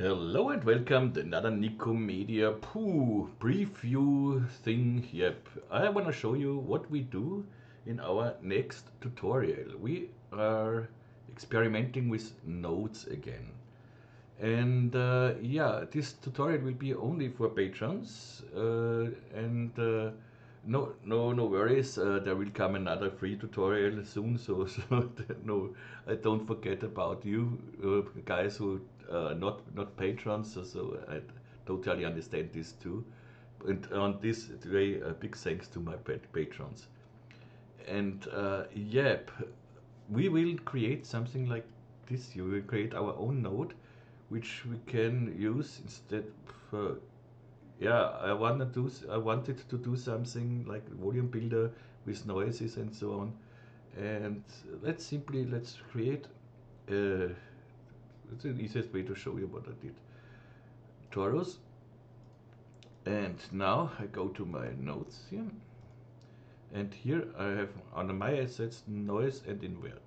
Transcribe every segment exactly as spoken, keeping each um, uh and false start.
Hello and welcome to another Nicomedia poo preview thing. Yep, I want to show you what we do in our next tutorial. We are experimenting with nodes again. And uh, yeah, this tutorial will be only for patrons. Uh, and uh, no, no, no worries. Uh, there will come another free tutorial soon. So, so no, I don't forget about you uh, guys who Uh, not not patrons, so, so I totally understand this too. And on this way, a big thanks to my patrons. And uh, yep, we will create something like this. We will create our own node, which we can use instead. Of, uh, yeah, I wanted to I wanted to do something like Volume Builder with noises and so on. And let's simply let's create. Uh, It's the easiest way to show you what I did. Torus. And now I go to my nodes here. And here I have under my assets Noise and Invert.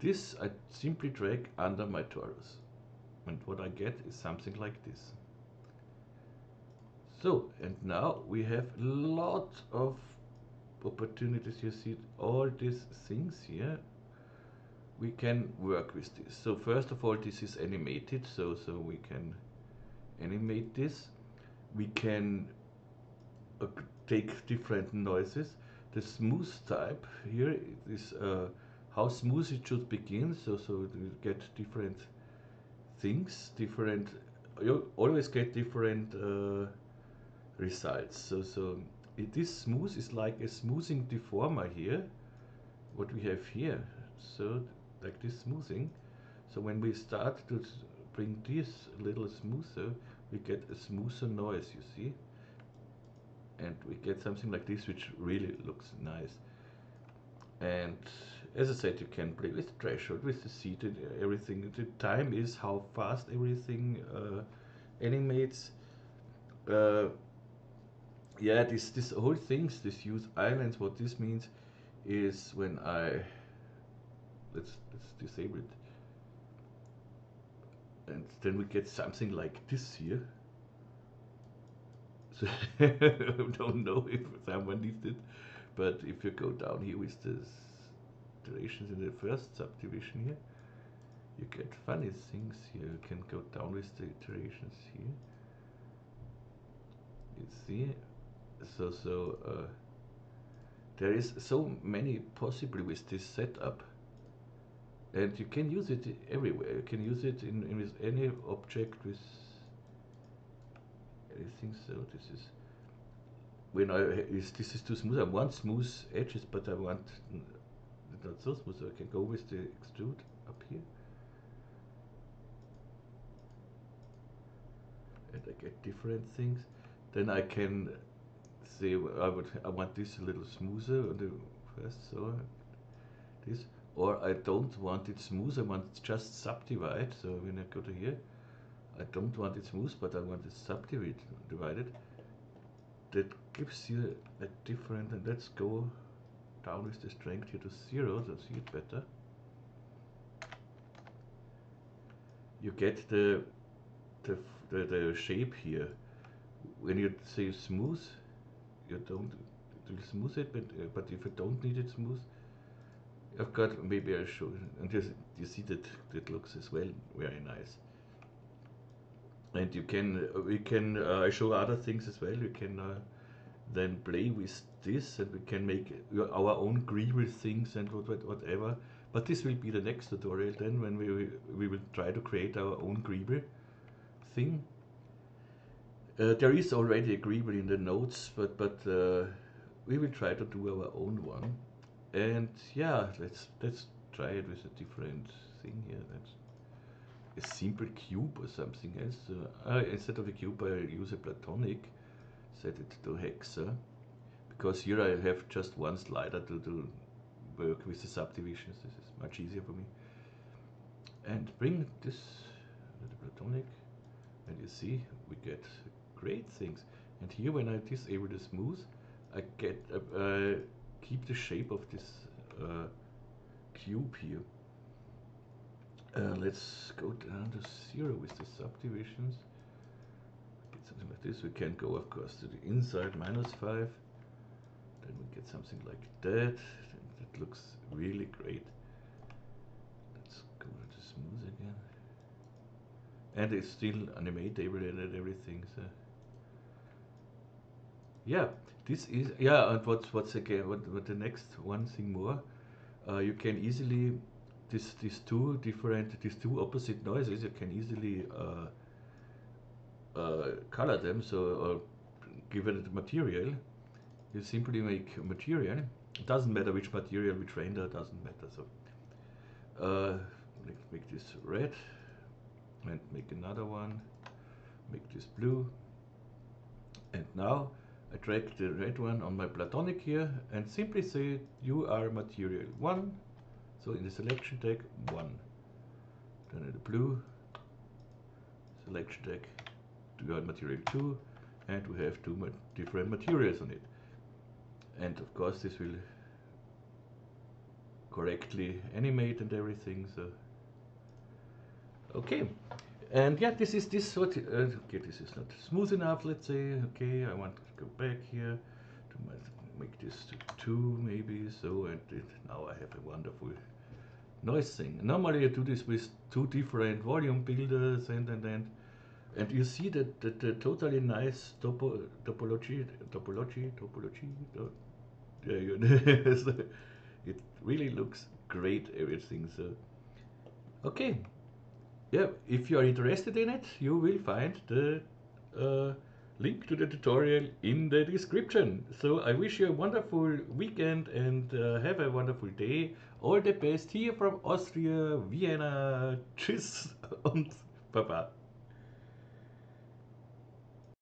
This I simply drag under my Torus. And what I get is something like this. So, and now we have a lot of opportunities. You see all these things here. We can work with this. So first of all, this is animated, so so we can animate this. We can uh, take different noises. The smooth type here is uh, how smooth it should begin. So so you get different things, different. You always get different uh, results. So so it is smooth is like a smoothing deformer here. What we have here. So. Like this smoothing. So when we start to bring this a little smoother, we get a smoother noise, you see, and we get something like this, which really looks nice. And as I said, you can play with the threshold, with the seat and everything. The time is how fast everything uh, animates. Uh, yeah, this this whole things, this use islands. What this means is when I Let's, let's disable it, and then we get something like this here. So I don't know if someone needs it, but if you go down here with the durations in the first subdivision here, you get funny things here. You can go down with the iterations here, you see. So so uh, there is so many possible with this setup. And you can use it everywhere. You can use it in, in with any object, with anything. So this is when I is this is too smooth. I want smooth edges, but I want not so smooth. So I can go with the extrude up here, and I get different things. Then I can say I would I want this a little smoother on the first. So this. Or I don't want it smooth, I want it just subdivide. So when I go to here, I don't want it smooth, but I want it subdivided. That gives you a different, and let's go down with the strength here to zero, so see it better. You get the, the, the, the shape here. When you say smooth, you don't, it will smooth it, but, uh, but if you don't need it smooth, I've got maybe I show, and you, you see that that looks as well very nice. And you can we can uh, show other things as well. You can uh, then play with this, and we can make our own greeble things and whatever. But this will be the next tutorial then, when we we will try to create our own greeble thing. Uh, there is already a greeble in the nodes, but but uh, we will try to do our own one. And yeah, let's let's try it with a different thing here. That's a simple cube or something else. Uh, I, instead of a cube, I use a platonic. Set it to hexa, because here I have just one slider to do work with the subdivisions. This is much easier for me. And bring this to the platonic, and you see we get great things. And here, when I disable the smooth, I get a. Uh, keep the shape of this uh, cube here. Uh, let's go down to zero with the subdivisions. Get something like this. We can go, of course, to the inside, minus five. Then we get something like that. That looks really great. Let's go to smooth again. And it's still animatable and everything. So yeah, this is yeah. And what's what's again? What what the next one thing more? Uh, you can easily this these two different these two opposite noises. You can easily uh, uh, color them. So or given the material, you simply make a material. It doesn't matter which material, which render, doesn't matter. So uh, let's make this red. And make another one, make this blue, and now I drag the red one on my platonic here and simply say you are material one, so in the selection tag one, then in the blue selection tag you are material two, and we have two ma different materials on it, and of course this will correctly animate and everything. So okay, and yeah, this is this sort of, uh, okay, this is not smooth enough, let's say. Okay, I want to go back here to my, make this to two maybe. So and it, now I have a wonderful noise thing. Normally I do this with two different volume builders and and and, and you see that, that the totally nice topo, topology topology topology to, there you go. So it really looks great, everything. So okay. Yeah, if you are interested in it, you will find the uh, link to the tutorial in the description. So I wish you a wonderful weekend and uh, have a wonderful day. All the best here from Austria, Vienna. Tschüss und Baba.